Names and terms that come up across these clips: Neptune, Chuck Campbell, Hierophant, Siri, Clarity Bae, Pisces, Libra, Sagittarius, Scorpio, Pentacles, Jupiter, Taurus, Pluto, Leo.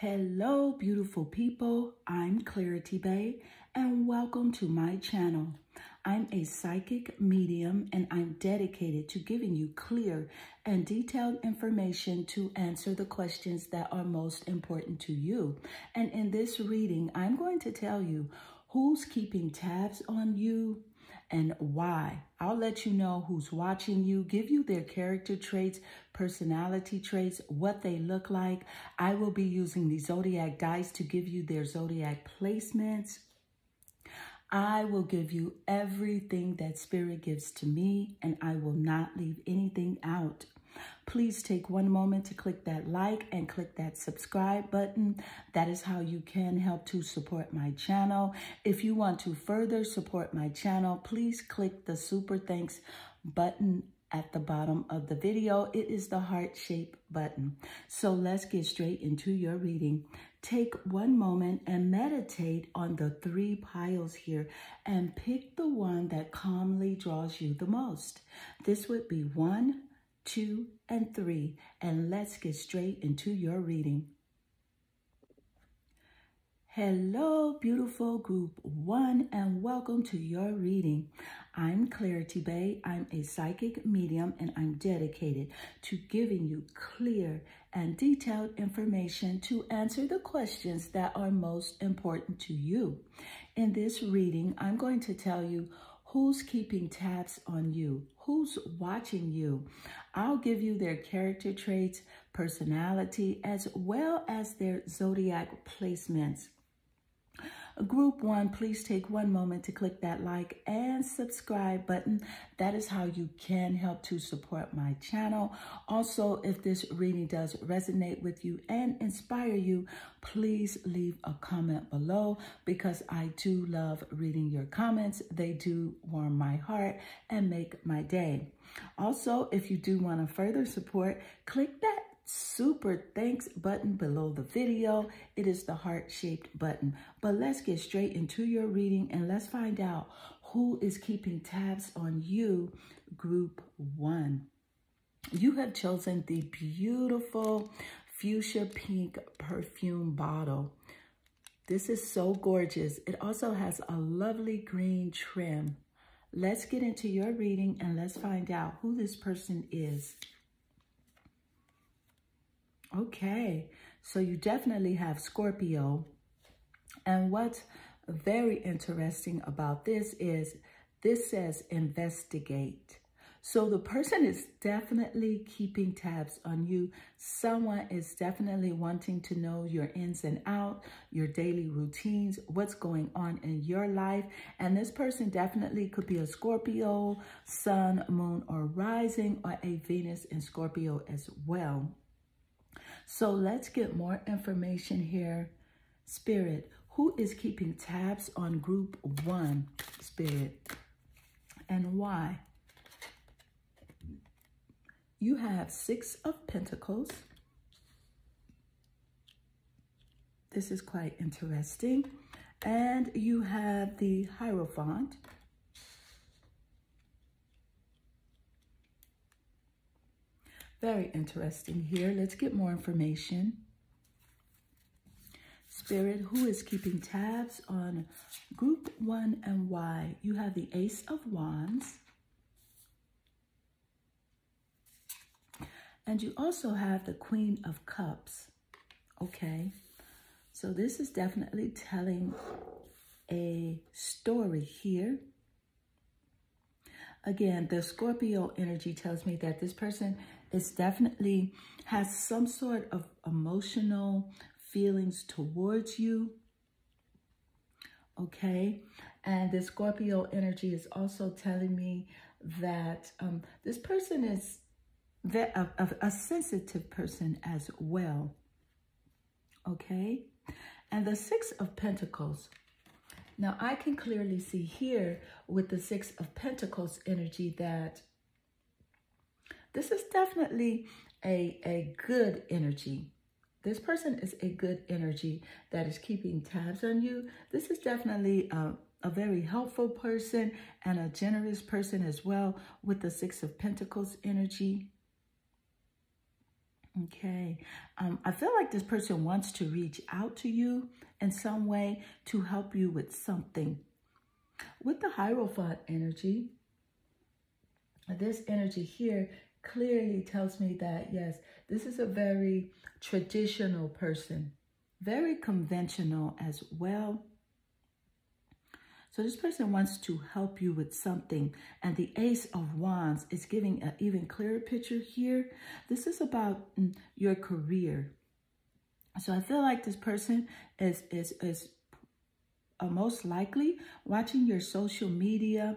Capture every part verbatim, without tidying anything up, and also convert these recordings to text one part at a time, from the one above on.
Hello, beautiful people. I'm Clarity Bae, and welcome to my channel. I'm a psychic medium, and I'm dedicated to giving you clear and detailed information to answer the questions that are most important to you. And in this reading, I'm going to tell you who's keeping tabs on you and why. I'll let you know who's watching you, give you their character traits, personality traits, what they look like. I will be using the zodiac dice to give you their zodiac placements. I will give you everything that Spirit gives to me, and I will not leave anything out. Please take one moment to click that like and click that subscribe button. That is how you can help to support my channel. If you want to further support my channel, please click the super thanks button at the bottom of the video. It is the heart shape button. So let's get straight into your reading. Take one moment and meditate on the three piles here and pick the one that calmly draws you the most. This would be one, two, and three, and let's get straight into your reading. Hello, beautiful group one, and welcome to your reading. I'm Clarity Bae. I'm a psychic medium, and I'm dedicated to giving you clear and detailed information to answer the questions that are most important to you. In this reading, I'm going to tell you who's keeping tabs on you, who's watching you. I'll give you their character traits, personality, as well as their zodiac placements. Group one, please take one moment to click that like and subscribe button. That is how you can help to support my channel. Also, if this reading does resonate with you and inspire you, please leave a comment below, because I do love reading your comments. They do warm my heart and make my day. Also, if you do want to further support, click that super thanks button below the video. It is the heart-shaped button. But let's get straight into your reading, and let's find out who is keeping tabs on you, group one. You have chosen the beautiful fuchsia pink perfume bottle. This is so gorgeous. It also has a lovely green trim. Let's get into your reading, and let's find out who this person is. Okay, so you definitely have Scorpio. And what's very interesting about this is this says investigate. So the person is definitely keeping tabs on you. Someone is definitely wanting to know your ins and outs, your daily routines, what's going on in your life. And this person definitely could be a Scorpio, sun, moon, or rising, or a Venus in Scorpio as well. So let's get more information here. Spirit, who is keeping tabs on group one, Spirit, and why? You have Six of Pentacles. This is quite interesting. And you have the Hierophant. Very interesting here. Let's get more information. Spirit, who is keeping tabs on group one and why? You have the Ace of Wands. And you also have the Queen of Cups. Okay. So this is definitely telling a story here. Again, the Scorpio energy tells me that this person is definitely has some sort of emotional feelings towards you, okay? And the Scorpio energy is also telling me that um, this person is a, a, a sensitive person as well, okay? And the Six of Pentacles. Now, I can clearly see here with the Six of Pentacles energy that this is definitely a, a good energy. This person is a good energy that is keeping tabs on you. This is definitely a, a very helpful person and a generous person as well with the Six of Pentacles energy. Okay, um, I feel like this person wants to reach out to you in some way to help you with something. With the Hierophant energy, this energy here clearly tells me that, yes, this is a very traditional person, very conventional as well. So this person wants to help you with something. And the Ace of Wands is giving an even clearer picture here. This is about your career. So I feel like this person is, is, is most likely watching your social media.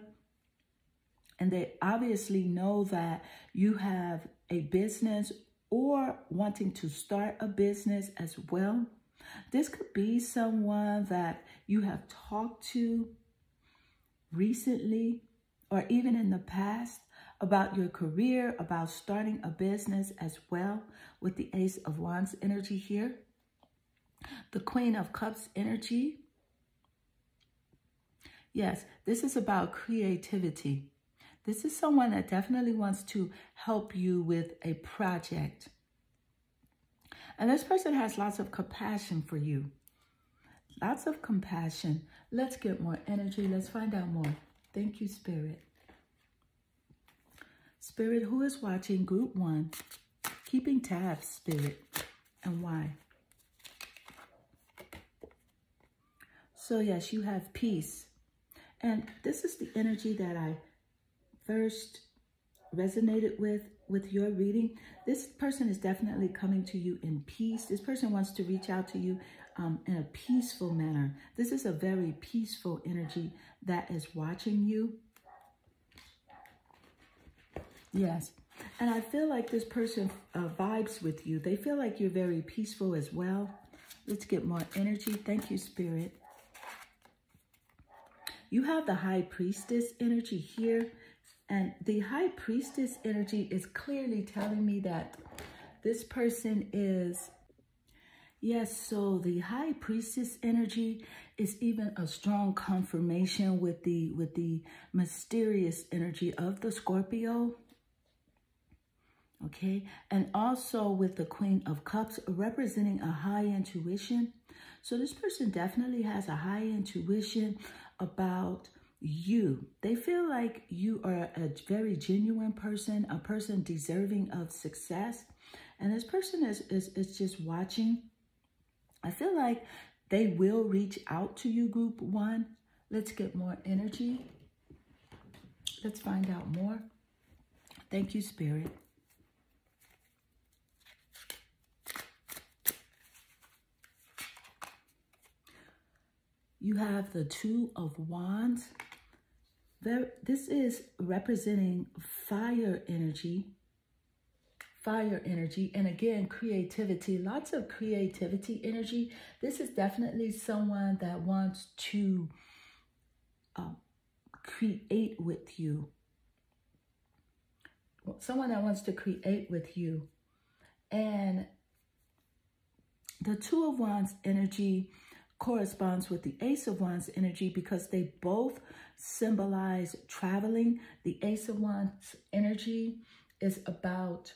And they obviously know that you have a business or wanting to start a business as well. This could be someone that you have talked to recently, or even in the past, about your career, about starting a business as well, with the Ace of Wands energy here, the Queen of Cups energy. Yes, this is about creativity. This is someone that definitely wants to help you with a project. And this person has lots of compassion for you. Lots of compassion. Let's get more energy. Let's find out more. Thank you, Spirit. Spirit, who is watching group one? Keeping tabs, Spirit, and why? So yes, you have peace. And this is the energy that I first resonated with, with your reading. This person is definitely coming to you in peace. This person wants to reach out to you um, in a peaceful manner. This is a very peaceful energy that is watching you. Yes. And I feel like this person uh, vibes with you. They feel like you're very peaceful as well. Let's get more energy. Thank you, Spirit. You have the High Priestess energy here. And the High Priestess energy is clearly telling me that this person is, yes, so the High Priestess energy is even a strong confirmation with the, with the mysterious energy of the Scorpio, okay? And also with the Queen of Cups representing a high intuition. So this person definitely has a high intuition about you. They feel like you are a very genuine person, a person deserving of success. And this person is, is, is just watching. I feel like they will reach out to you, group one. Let's get more energy. Let's find out more. Thank you, Spirit. You have the Two of Wands. This is representing fire energy, fire energy, and again, creativity, lots of creativity energy. This is definitely someone that wants to uh, create with you, someone that wants to create with you. And the Two of Wands energy corresponds with the Ace of Wands energy because they both symbolize traveling. The Ace of Wands energy is about,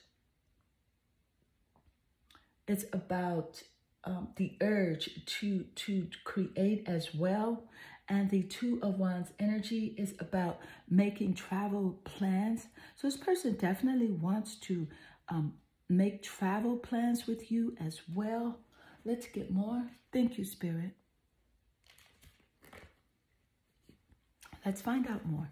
it's about um, the urge to, to create as well. And the Two of Wands energy is about making travel plans. So this person definitely wants to um, make travel plans with you as well. Let's get more. Thank you, Spirit. Let's find out more.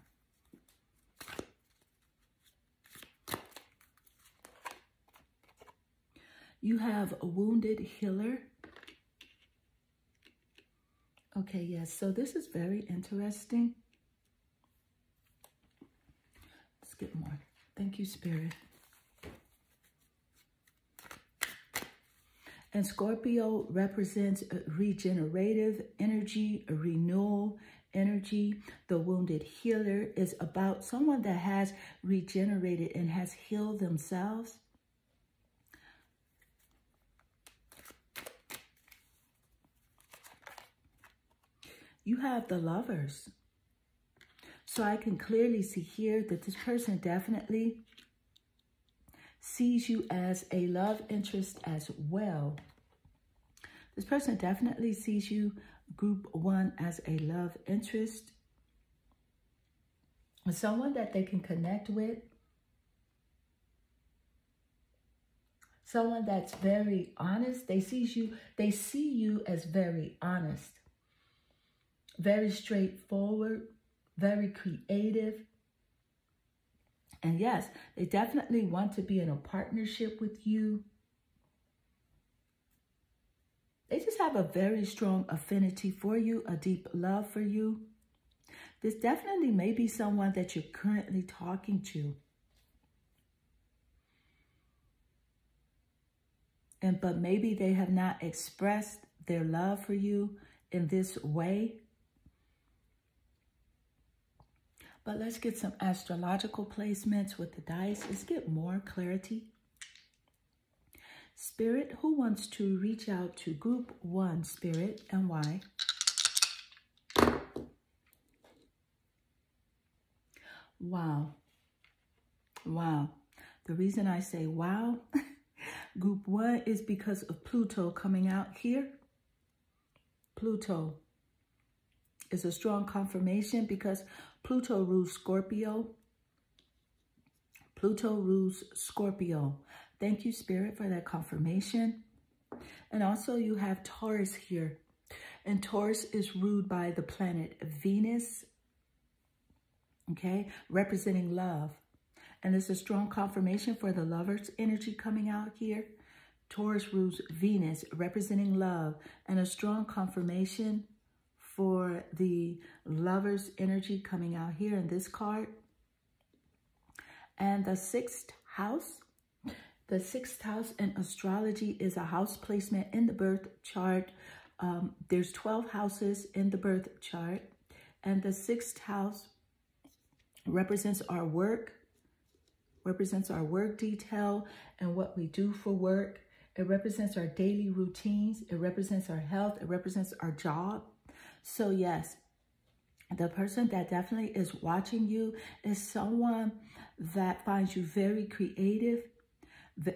You have a Wounded Healer. Okay, yes, so this is very interesting. Let's get more. Thank you, Spirit. And Scorpio represents a regenerative energy, a renewal energy. The Wounded Healer is about someone that has regenerated and has healed themselves. You have the Lovers. So I can clearly see here that this person definitely sees you as a love interest as well. This person definitely sees you, group one, as a love interest. Someone that they can connect with. Someone that's very honest. They sees you, they see you as very honest, very straightforward, very creative. And yes, they definitely want to be in a partnership with you. They just have a very strong affinity for you, a deep love for you. This definitely may be someone that you're currently talking to. And but maybe they have not expressed their love for you in this way. But let's get some astrological placements with the dice. Let's get more clarity. Spirit, who wants to reach out to group one, Spirit, and why? Wow. Wow. The reason I say wow, group one, is because of Pluto coming out here. Pluto is a strong confirmation because Pluto rules Scorpio. Pluto rules Scorpio. Thank you, Spirit, for that confirmation. And also you have Taurus here. And Taurus is ruled by the planet Venus, okay, representing love. And it's a strong confirmation for the lover's energy coming out here. Taurus rules Venus, representing love, and a strong confirmation for the lover's energy coming out here in this card. And the sixth house. The sixth house in astrology is a house placement in the birth chart. Um, there's twelve houses in the birth chart. And the sixth house represents our work, represents our work detail and what we do for work. It represents our daily routines. It represents our health. It represents our job. So yes, the person that definitely is watching you is someone that finds you very creative,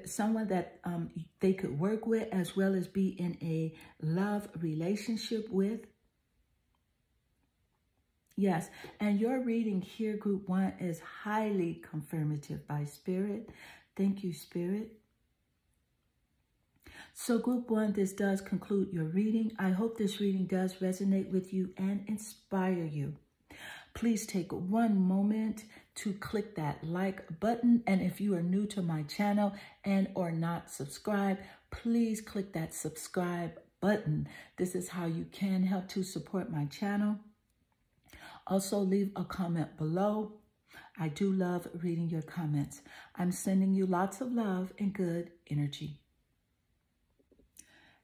someone that um, they could work with as well as be in a love relationship with. Yes, and your reading here, group one, is highly confirmative by Spirit. Thank you, Spirit. So group one, this does conclude your reading. I hope this reading does resonate with you and inspire you. Please take one moment to click that like button. And if you are new to my channel and or not subscribed, please click that subscribe button. This is how you can help to support my channel. Also, leave a comment below. I do love reading your comments. I'm sending you lots of love and good energy.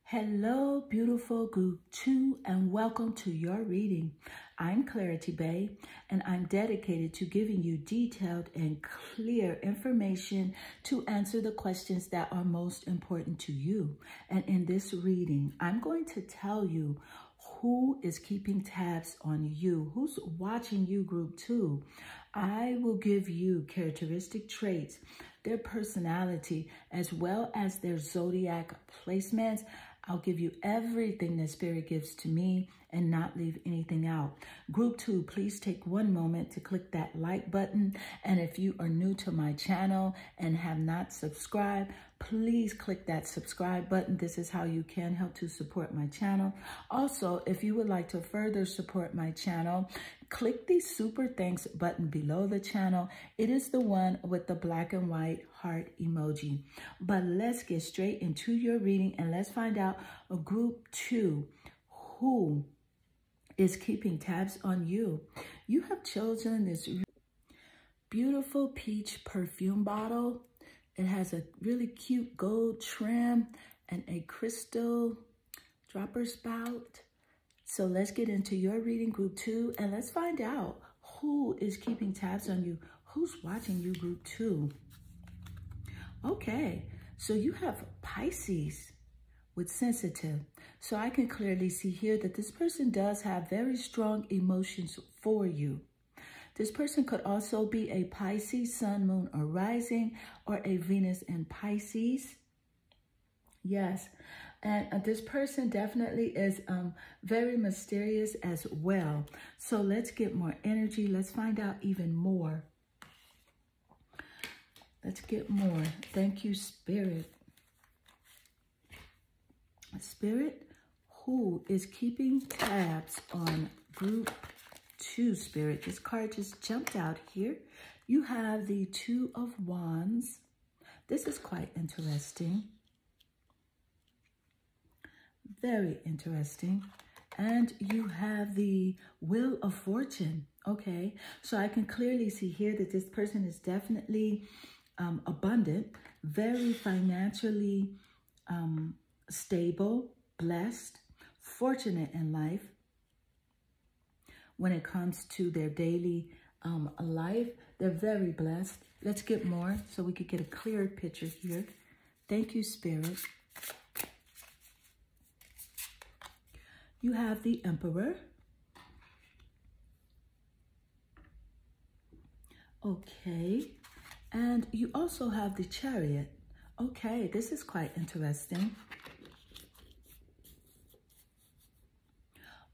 Hello, beautiful group two, and welcome to your reading. I'm Clarity Bae, and I'm dedicated to giving you detailed and clear information to answer the questions that are most important to you. And in this reading, I'm going to tell you who is keeping tabs on you, who's watching you, group two. I will give you characteristic traits, their personality, as well as their zodiac placements. I'll give you everything that Spirit gives to me and not leave anything out. Group two, please take one moment to click that like button. And if you are new to my channel and have not subscribed, please click that subscribe button. This is how you can help to support my channel. Also, if you would like to further support my channel, click the super thanks button below the channel. It is the one with the black and white heart emoji. But let's get straight into your reading and let's find out a group two, who is keeping tabs on you. You have chosen this beautiful peach perfume bottle. It has a really cute gold trim and a crystal dropper spout. So let's get into your reading, group two, and let's find out who is keeping tabs on you. Who's watching you, group two? Okay, so you have Pisces with sensitive. So I can clearly see here that this person does have very strong emotions for you. This person could also be a Pisces, sun, moon, or rising, or a Venus in Pisces. Yes, and this person definitely is um, very mysterious as well. So let's get more energy. Let's find out even more. Let's get more. Thank you, Spirit. Spirit, who is keeping tabs on group two, Spirit? This card just jumped out here. You have the Two of Wands. This is quite interesting. Very interesting. And you have the Wheel of Fortune. Okay, so I can clearly see here that this person is definitely um, abundant, very financially um, stable, blessed, fortunate in life. When it comes to their daily um, life, they're very blessed. Let's get more so we could get a clearer picture here. Thank you, Spirit. You have the Emperor. Okay. And you also have the Chariot. Okay, this is quite interesting.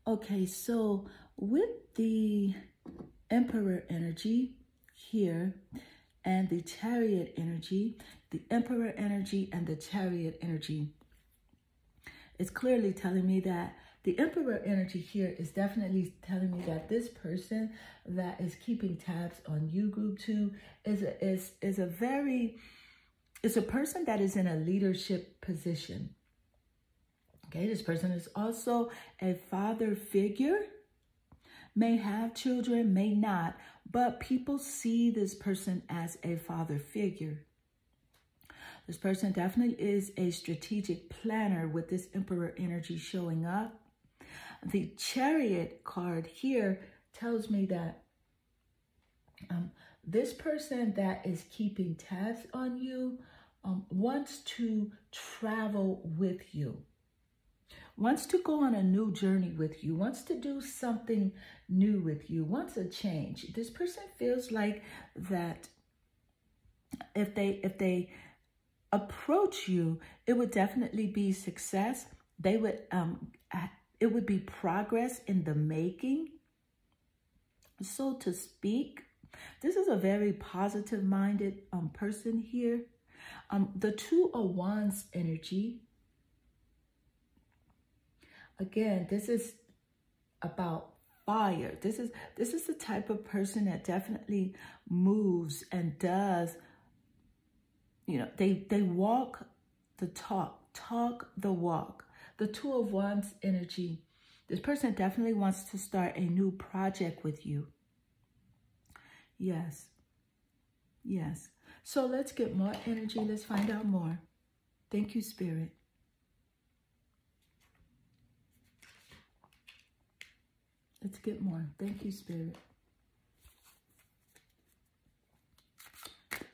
Okay, so with the Emperor energy here and the Chariot energy, the Emperor energy and the Chariot energy, it's clearly telling me that the Emperor energy here is definitely telling me that this person that is keeping tabs on you, group two, is a, is, is a very, is a person that is in a leadership position. Okay, this person is also a father figure, may have children, may not, but people see this person as a father figure. This person definitely is a strategic planner with this Emperor energy showing up. The Chariot card here tells me that um, this person that is keeping tabs on you um, wants to travel with you, wants to go on a new journey with you, wants to do something new with you, wants a change. This person feels like that if they if they approach you, it would definitely be success. They would um it would be progress in the making, so to speak. This is a very positive-minded um person here. Um, the Two of Wands energy. Again, this is about fire. This is this is the type of person that definitely moves and does, you know, they, they walk the talk, talk the walk. The Two of Wands energy. This person definitely wants to start a new project with you. Yes. Yes. So let's get more energy. Let's find out more. Thank you, Spirit. Let's get more. Thank you, Spirit.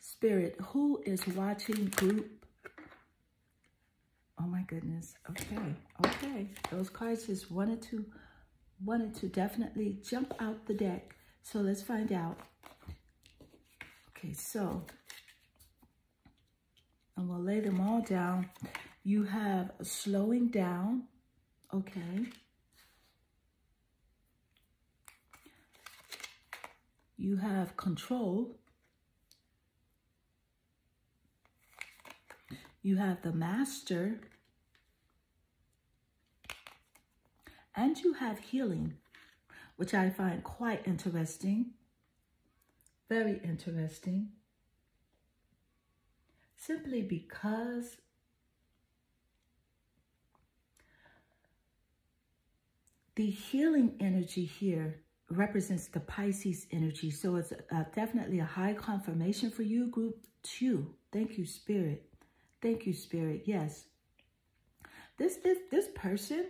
Spirit, who is watching group? Oh my goodness. Okay. Okay. Those cards just wanted to, wanted to definitely jump out the deck. So let's find out. Okay. So, and we'll lay them all down. You have slowing down. Okay. You have control. You have the Master. And you have healing, which I find quite interesting. Very interesting. Simply because the healing energy here represents the Pisces energy. So it's uh, definitely a high confirmation for you, group two. Thank you, Spirit. Thank you, Spirit. Yes. This, this, this person,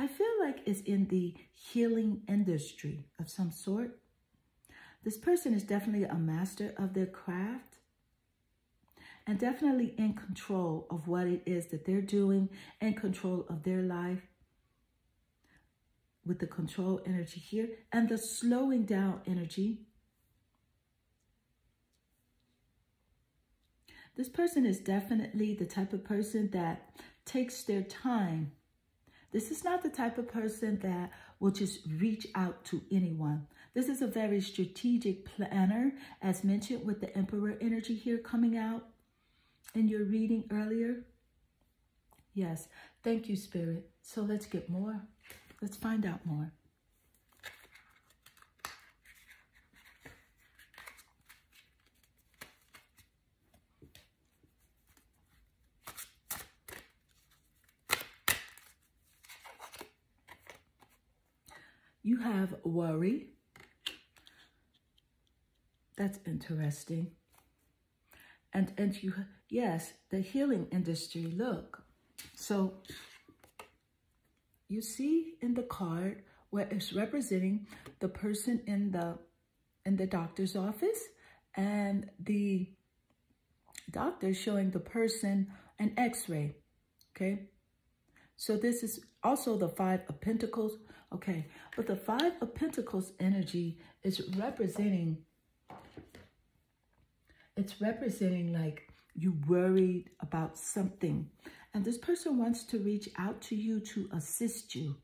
I feel like, is in the healing industry of some sort. This person is definitely a master of their craft and definitely in control of what it is that they're doing, in control of their life. With the control energy here and the slowing down energy, This person is definitely the type of person that takes their time. This is not the type of person that will just reach out to anyone. This is a very strategic planner, as mentioned with the Emperor energy here coming out in your reading earlier. Yes, thank you, Spirit. So let's get more. Let's find out more. You have worry. That's interesting. And and you yes, the healing industry, look. So you see in the card where it's representing the person in the in the doctor's office, and the doctor showing the person an x-ray. Okay? So this is also the Five of Pentacles. Okay, but the Five of Pentacles energy is representing, it's representing like you worried about something. And this person wants to reach out to you to assist you,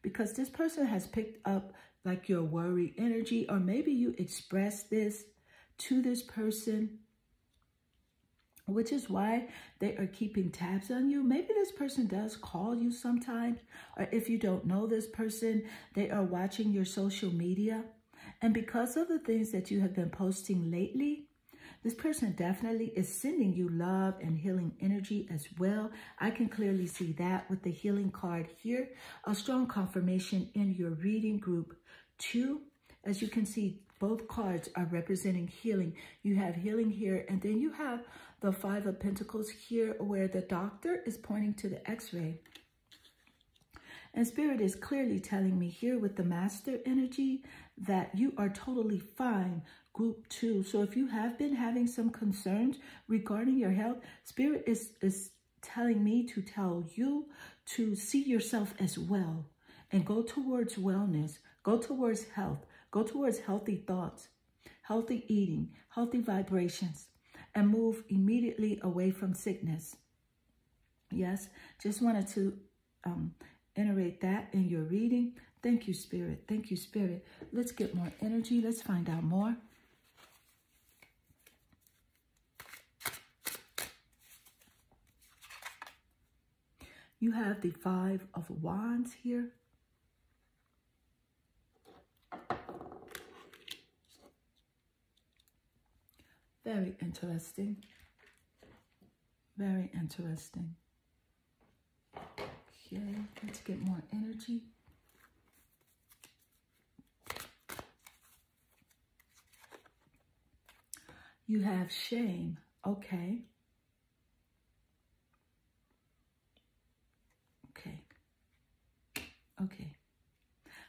because this person has picked up like your worry energy, or maybe you express this to this person, which is why they are keeping tabs on you. Maybe this person does call you sometimes, or if you don't know this person, they are watching your social media. And because of the things that you have been posting lately, this person definitely is sending you love and healing energy as well. I can clearly see that with the healing card here. A strong confirmation in your reading group two. As you can see, both cards are representing healing. You have healing here, and then you have the Five of Pentacles here, where the doctor is pointing to the x-ray. And Spirit is clearly telling me here with the Master energy that you are totally fine, group two. So if you have been having some concerns regarding your health, Spirit is, is telling me to tell you to see yourself as well and go towards wellness, go towards health, go towards healthy thoughts, healthy eating, healthy vibrations, and move immediately away from sickness. Yes, just wanted to um, iterate that in your reading. Thank you, Spirit. Thank you, Spirit. Let's get more energy. Let's find out more. You have the Five of Wands here. Very interesting. Very interesting. Okay, let's get more energy. You have shame. Okay. Okay. Okay.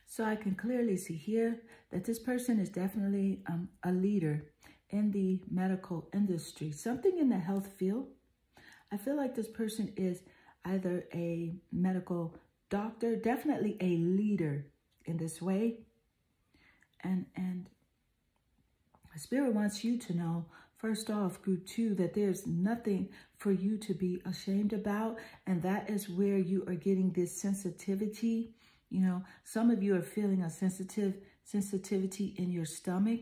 So I can clearly see here that this person is definitely um, a leader in the medical industry, something in the health field. I feel like this person is either a medical doctor, definitely a leader in this way. And, and Spirit wants you to know, first off, group two, that there's nothing for you to be ashamed about. And that is where you are getting this sensitivity. You know, some of you are feeling a sensitive sensitivity in your stomach,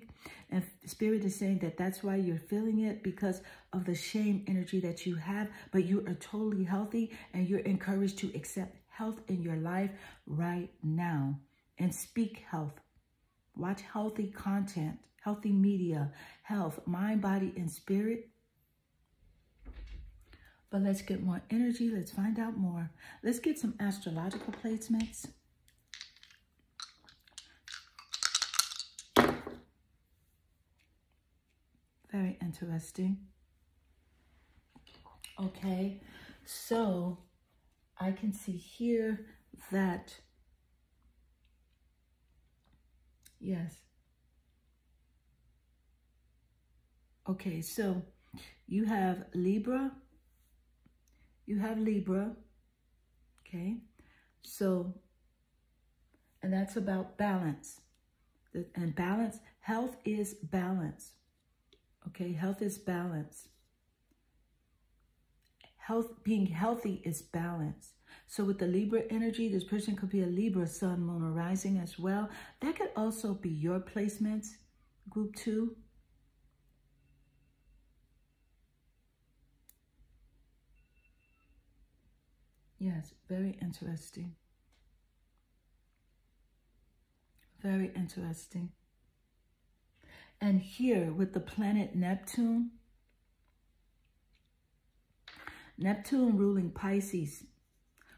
and Spirit is saying that that's why you're feeling it, because of the shame energy that you have. But you are totally healthy, and you're encouraged to accept health in your life right now and speak health. Watch healthy content, healthy media, health, mind, body, and spirit. But let's get more energy. Let's find out more. Let's get some astrological placements. Very interesting. Okay, so I can see here that, yes. Okay, so you have Libra. You have Libra, okay? So, and that's about balance. And balance, health is balance. Okay, health is balance. Health, being healthy is balance. So with the Libra energy, this person could be a Libra sun, moon, or rising as well. That could also be your placements, group two. Yes, very interesting. Very interesting. And here with the planet Neptune, Neptune ruling Pisces,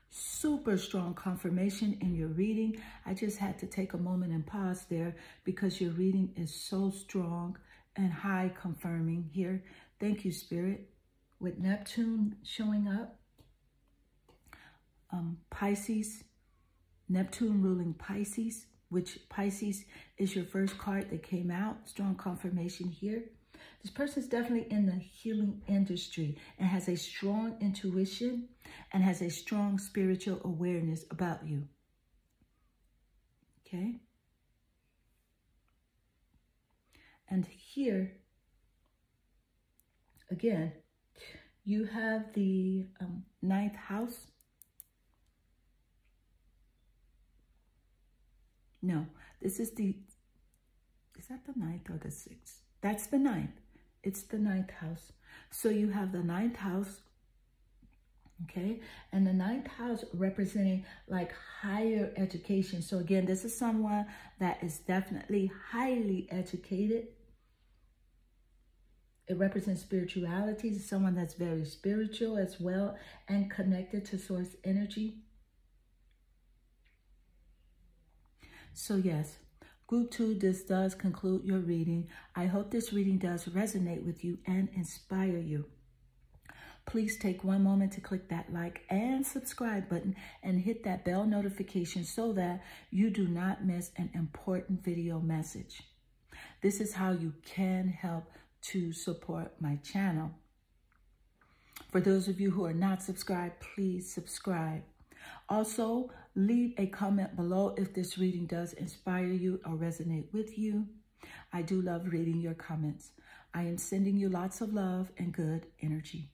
super strong confirmation in your reading. I just had to take a moment and pause there because your reading is so strong and high confirming here. Thank you, Spirit. With Neptune showing up, um, Pisces, Neptune ruling Pisces, which Pisces is your first card that came out. Strong confirmation here. This person's definitely in the healing industry and has a strong intuition and has a strong spiritual awareness about you. Okay? And here, again, you have the um, ninth house. No, this is the, is that the ninth or the sixth? That's the ninth. It's the ninth house. So you have the ninth house, okay? And the ninth house representing like higher education. So again, this is someone that is definitely highly educated. It represents spirituality, someone that's very spiritual as well and connected to source energy. So yes, Group two, this does conclude your reading. I hope this reading does resonate with you and inspire you. Please take one moment to click that like and subscribe button and hit that bell notification so that you do not miss an important video message. This is how you can help to support my channel. For those of you who are not subscribed, please subscribe. Also, leave a comment below if this reading does inspire you or resonate with you. I do love reading your comments. I am sending you lots of love and good energy.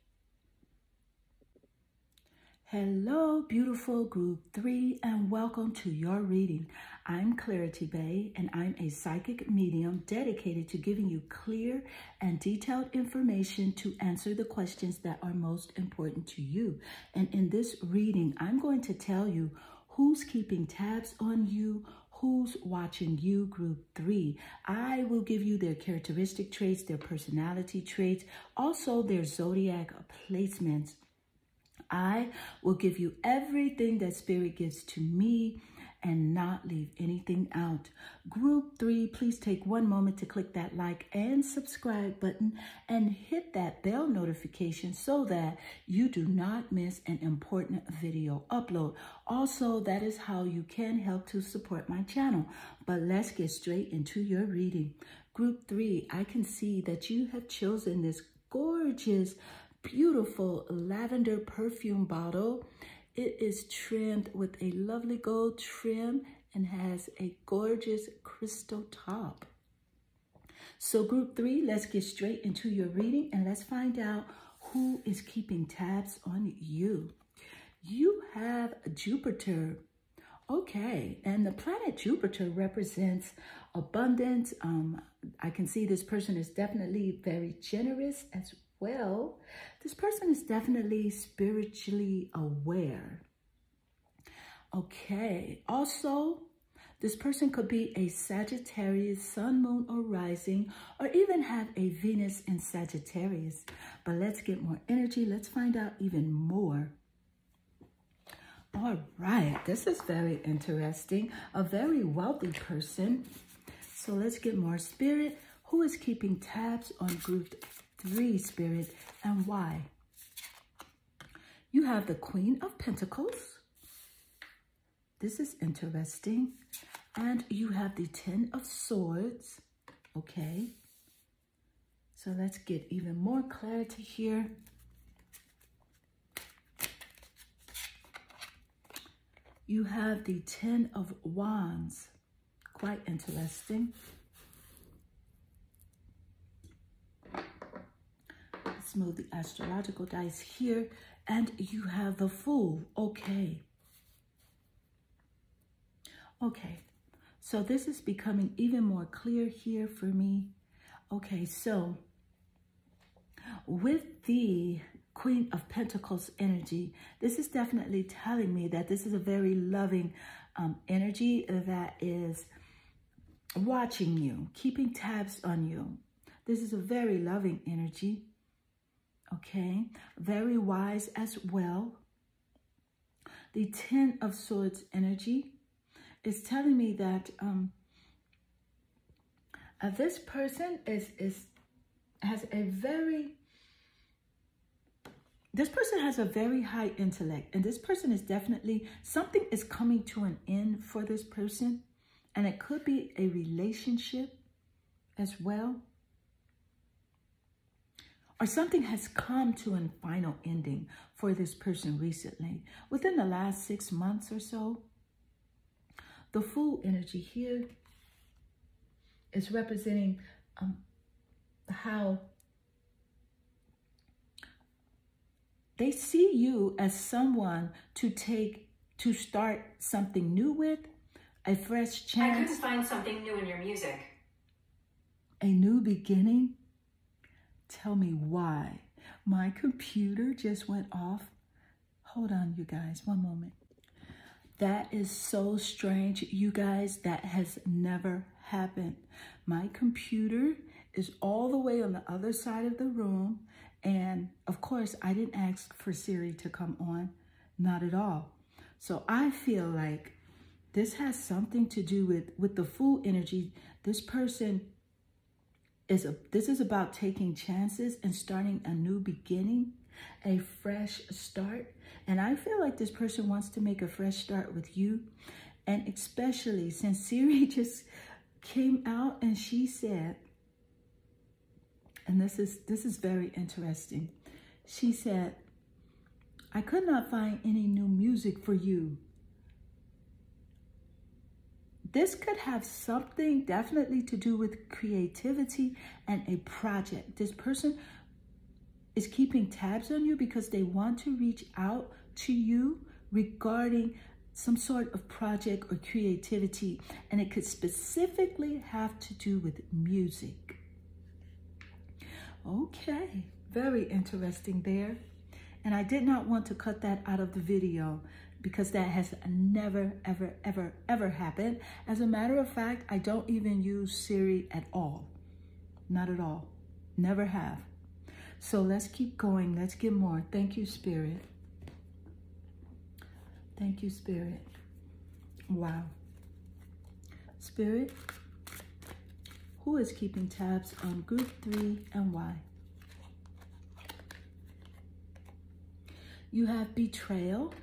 Hello, beautiful group three, and welcome to your reading. I'm Clarity Bae, and I'm a psychic medium dedicated to giving you clear and detailed information to answer the questions that are most important to you. And in this reading, I'm going to tell you who's keeping tabs on you, who's watching you, group three. I will give you their characteristic traits, their personality traits, also their zodiac placements. I will give you everything that Spirit gives to me and not leave anything out. Group three, please take one moment to click that like and subscribe button and hit that bell notification so that you do not miss an important video upload. Also, that is how you can help to support my channel. But let's get straight into your reading. Group three, I can see that you have chosen this gorgeous, beautiful lavender perfume bottle. It is trimmed with a lovely gold trim and has a gorgeous crystal top. So group three, let's get straight into your reading and let's find out who is keeping tabs on you. You have Jupiter. Okay, and the planet Jupiter represents abundance. Um, I can see this person is definitely very generous as well. Well, this person is definitely spiritually aware. Okay. Also, this person could be a Sagittarius, sun, moon, or rising, or even have a Venus in Sagittarius. But let's get more energy. Let's find out even more. All right. This is very interesting. A very wealthy person. So let's get more, Spirit. Who is keeping tabs on group three, Spirit, and why? You have the Queen of Pentacles. This is interesting. And you have the Ten of Swords. Okay. So let's get even more clarity here. You have the Ten of Wands. Quite interesting. Let's move the astrological dice here, and you have the Fool. Okay. Okay, so this is becoming even more clear here for me. Okay, so with the Queen of Pentacles energy, this is definitely telling me that this is a very loving um, energy that is watching you, keeping tabs on you. This is a very loving energy, okay? Very wise as well. The Ten of Swords energy is telling me that um, uh, this person is, is has a very... This person has a very high intellect, and this person is definitely, something is coming to an end for this person, and it could be a relationship as well. Or something has come to a final ending for this person recently, within the last six months or so. The Fool energy here is representing um, how they see you as someone to take, to start something new with, a fresh chance. I couldn't find something new in your music. A new beginning? Tell me why. My computer just went off. Hold on, you guys, one moment. That is so strange, you guys. That has never happened. My computer is all the way on the other side of the room. And of course, I didn't ask for Siri to come on. Not at all. So I feel like this has something to do with, with the Fool energy. This person is, a, this is about taking chances and starting a new beginning, a fresh start. And I feel like this person wants to make a fresh start with you. And especially since Siri just came out and she said, and this is, this is very interesting. She said, I could not find any new music for you. This could have something definitely to do with creativity and a project. This person is keeping tabs on you because they want to reach out to you regarding some sort of project or creativity, and it could specifically have to do with music. Okay, very interesting there. And I did not want to cut that out of the video because that has never, ever, ever, ever happened. As a matter of fact, I don't even use Siri at all. Not at all. Never have. So let's keep going. Let's get more. Thank you, Spirit. Thank you, Spirit. Wow. Spirit, who is keeping tabs on group three and why? You have betrayal.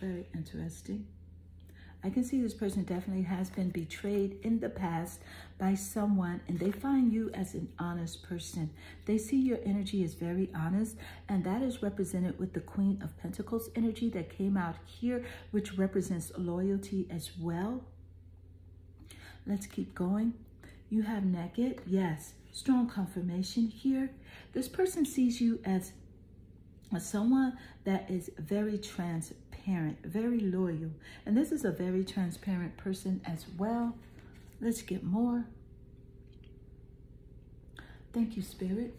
Very interesting. I can see this person definitely has been betrayed in the past by someone, and they find you as an honest person. They see your energy as very honest, and that is represented with the Queen of Pentacles energy that came out here, which represents loyalty as well. Let's keep going. You have naked. Yes, strong confirmation here. This person sees you as someone that is very transparent. Very loyal, and this is a very transparent person as well. Let's get more. Thank you, Spirit.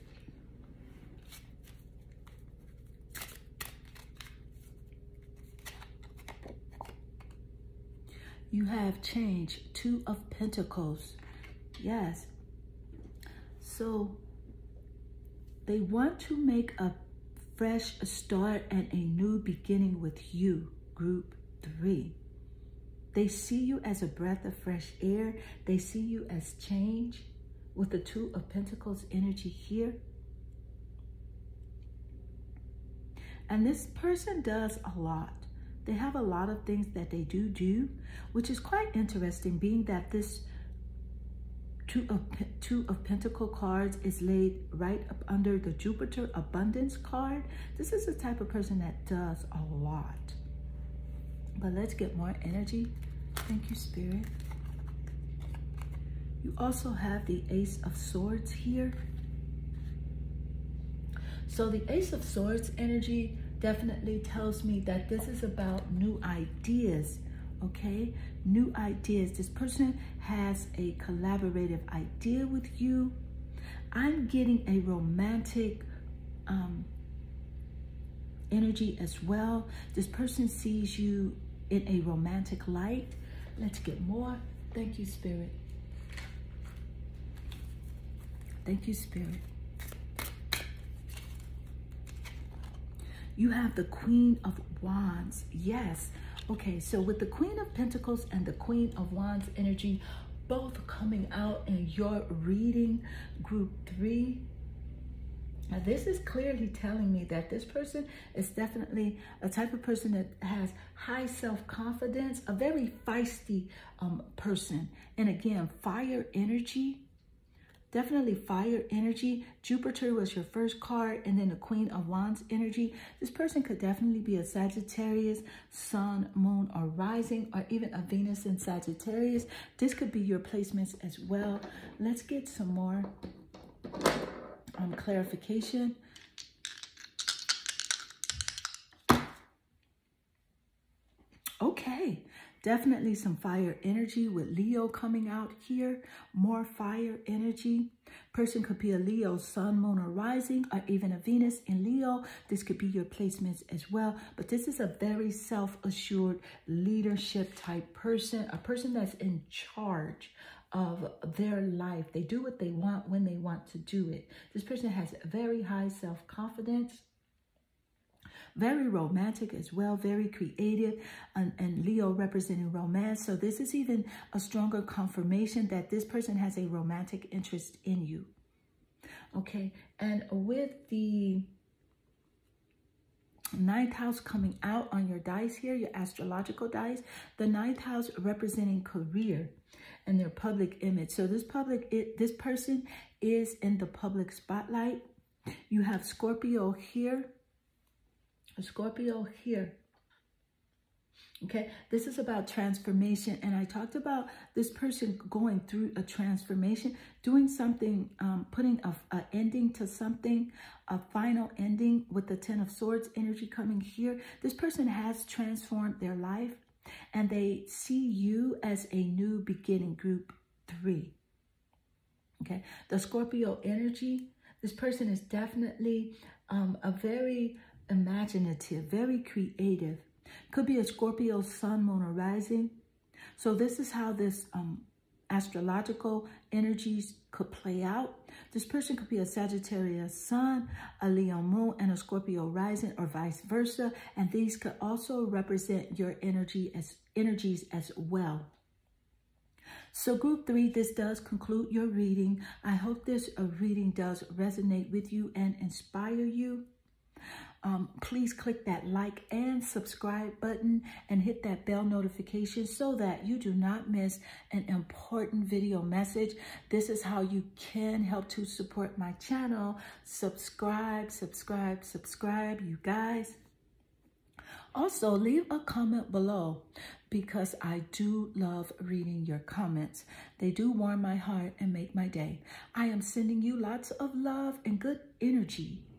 You have change. Two of Pentacles. Yes, so they want to make a fresh start and a new beginning with you, group three. They see you as a breath of fresh air. They see you as change with the Two of Pentacles energy here. And this person does a lot. They have a lot of things that they do do, which is quite interesting, being that this Two of, Two of Pentacle cards is laid right up under the Jupiter Abundance card. This is the type of person that does a lot. But let's get more energy. Thank you, Spirit. You also have the Ace of Swords here. So the Ace of Swords energy definitely tells me that this is about new ideas, okay? New ideas. This person has a collaborative idea with you. I'm getting a romantic um, energy as well. This person sees you in a romantic light. Let's get more. Thank you, Spirit. Thank you, Spirit. You have the Queen of Wands. Yes. Okay, so with the Queen of Pentacles and the Queen of Wands energy both coming out in your reading, group three, now this is clearly telling me that this person is definitely a type of person that has high self-confidence, a very feisty um, person. And again, fire energy, definitely fire energy. Jupiter was your first card, and then the Queen of Wands energy. This person could definitely be a Sagittarius, Sun, Moon, or Rising, or even a Venus in Sagittarius. This could be your placements as well. Let's get some more Um, clarification. Okay, definitely some fire energy with Leo coming out here. More fire energy. Person could be a Leo, Sun, Moon, or Rising, or even a Venus in Leo. This could be your placements as well. But this is a very self-assured leadership type person, a person that's in charge of their life. They do what they want when they want to do it. This person has very high self-confidence, very romantic as well, very creative, and, and Leo representing romance. So this is even a stronger confirmation that this person has a romantic interest in you. Okay, and with the ninth house coming out on your dice here, your astrological dice, the ninth house representing career and their public image. So this public, it, this person is in the public spotlight. You have Scorpio here, Scorpio here. Okay, this is about transformation, and I talked about this person going through a transformation, doing something, um, putting a, a ending to something, a final ending with the Ten of Swords energy coming here. This person has transformed their life, and they see you as a new beginning, group three. Okay, the Scorpio energy, this person is definitely um, a very imaginative, very creative. Could be a Scorpio, Sun, Moon, or Rising. So this is how this um, astrological energies could play out. This person could be a Sagittarius, Sun, a Leo, Moon, and a Scorpio, Rising, or vice versa. And these could also represent your energy as energies as well. So group three, this does conclude your reading. I hope this reading does resonate with you and inspire you. Um, please click that like and subscribe button and hit that bell notification so that you do not miss an important video message. This is how you can help to support my channel. Subscribe, subscribe, subscribe, you guys. Also, leave a comment below because I do love reading your comments. They do warm my heart and make my day. I am sending you lots of love and good energy.